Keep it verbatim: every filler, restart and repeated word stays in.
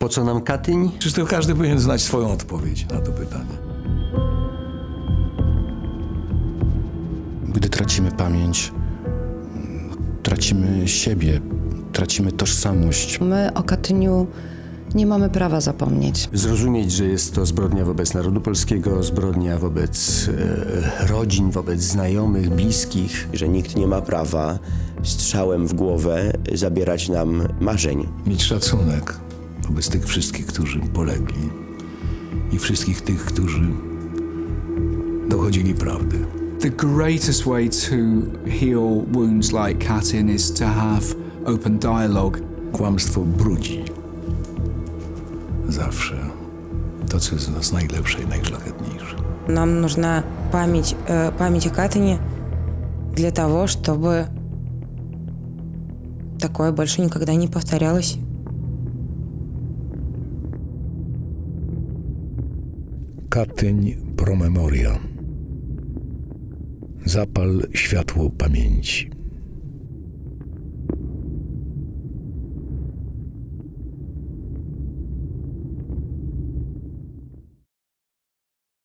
Po co nam Katyń? Zresztą każdy powinien znać swoją odpowiedź na to pytanie. Gdy tracimy pamięć, tracimy siebie, tracimy tożsamość. My o Katyniu nie mamy prawa zapomnieć. Zrozumieć, że jest to zbrodnia wobec narodu polskiego, zbrodnia wobec e, rodzin, wobec znajomych, bliskich. Że nikt nie ma prawa strzałem w głowę zabierać nam marzeń. Mieć szacunek wobec tych wszystkich, którzy polegli i wszystkich tych, którzy dochodzili prawdy. The greatest way to heal wounds like Katyń is to have open dialogue. Kłamstwo brudzi. Zawsze to, co jest w nas najlepsze i najszlachetniejsze. Nam нужна память, э, память о Катине для того, чтобы такое больше никогда не повторялось. Katyń Pro Memoria. Zapal światło pamięci.